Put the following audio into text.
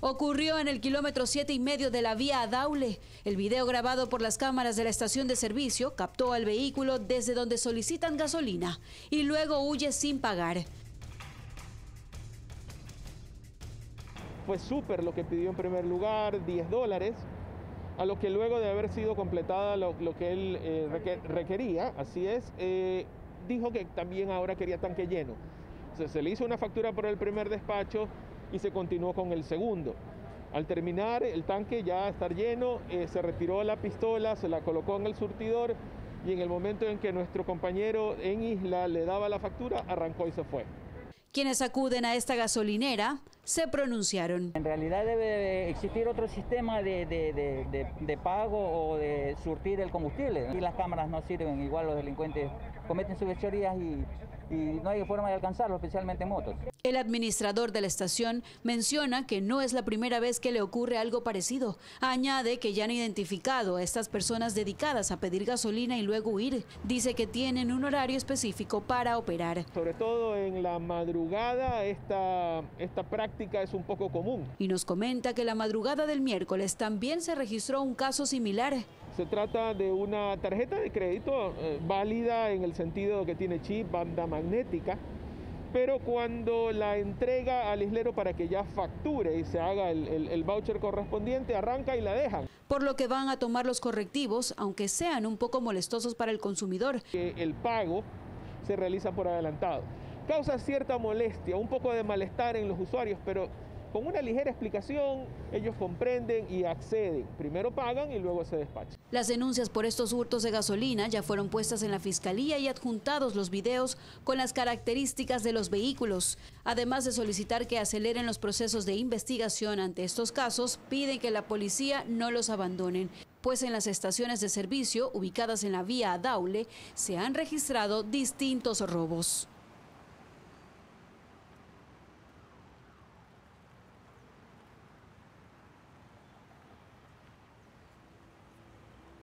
Ocurrió en el kilómetro 7,5 de la vía a Daule. El video grabado por las cámaras de la estación de servicio captó al vehículo desde donde solicitan gasolina y luego huye sin pagar. Fue súper lo que pidió en primer lugar, $10, a lo que luego de haber sido completada lo que él requería, así es, dijo que también ahora quería tanque lleno. Entonces, se le hizo una factura por el primer despacho y se continuó con el segundo. Al terminar el tanque ya estar lleno, se retiró la pistola, se la colocó en el surtidor y en el momento en que nuestro compañero en Isla le daba la factura, arrancó y se fue. Quienes acuden a esta gasolinera se pronunciaron. En realidad debe existir otro sistema de pago o de surtir el combustible. Y las cámaras no sirven, igual los delincuentes cometen sus fechorías y no hay forma de alcanzarlo, especialmente en motos. El administrador de la estación menciona que no es la primera vez que le ocurre algo parecido. Añade que ya han identificado a estas personas dedicadas a pedir gasolina y luego huir. Dice que tienen un horario específico para operar. Sobre todo en la madrugada esta práctica es un poco común. Y nos comenta que la madrugada del miércoles también se registró un caso similar. Se trata de una tarjeta de crédito válida en el sentido que tiene chip, banda magnética, pero cuando la entrega al islero para que ya facture y se haga el voucher correspondiente, arranca y la dejan. Por lo que van a tomar los correctivos, aunque sean un poco molestosos para el consumidor. El pago se realiza por adelantado. Causa cierta molestia, un poco de malestar en los usuarios, pero con una ligera explicación, ellos comprenden y acceden. Primero pagan y luego se despachan. Las denuncias por estos hurtos de gasolina ya fueron puestas en la fiscalía y adjuntados los videos con las características de los vehículos. Además de solicitar que aceleren los procesos de investigación ante estos casos, piden que la policía no los abandonen, pues en las estaciones de servicio ubicadas en la vía a Daule se han registrado distintos robos.